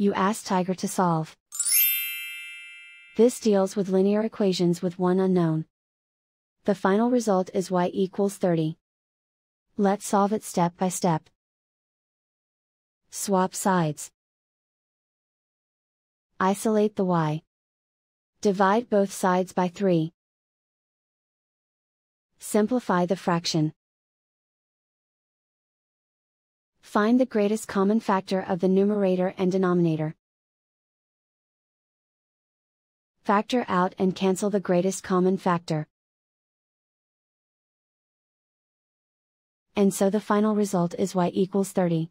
you ask Tiger to solve. This deals with linear equations with one unknown. The final result is y equals 30. Let's solve it step by step. Swap sides. Isolate the y. Divide both sides by 3. Simplify the fraction. Find the greatest common factor of the numerator and denominator. Factor out and cancel the greatest common factor. And so the final result is y equals 30.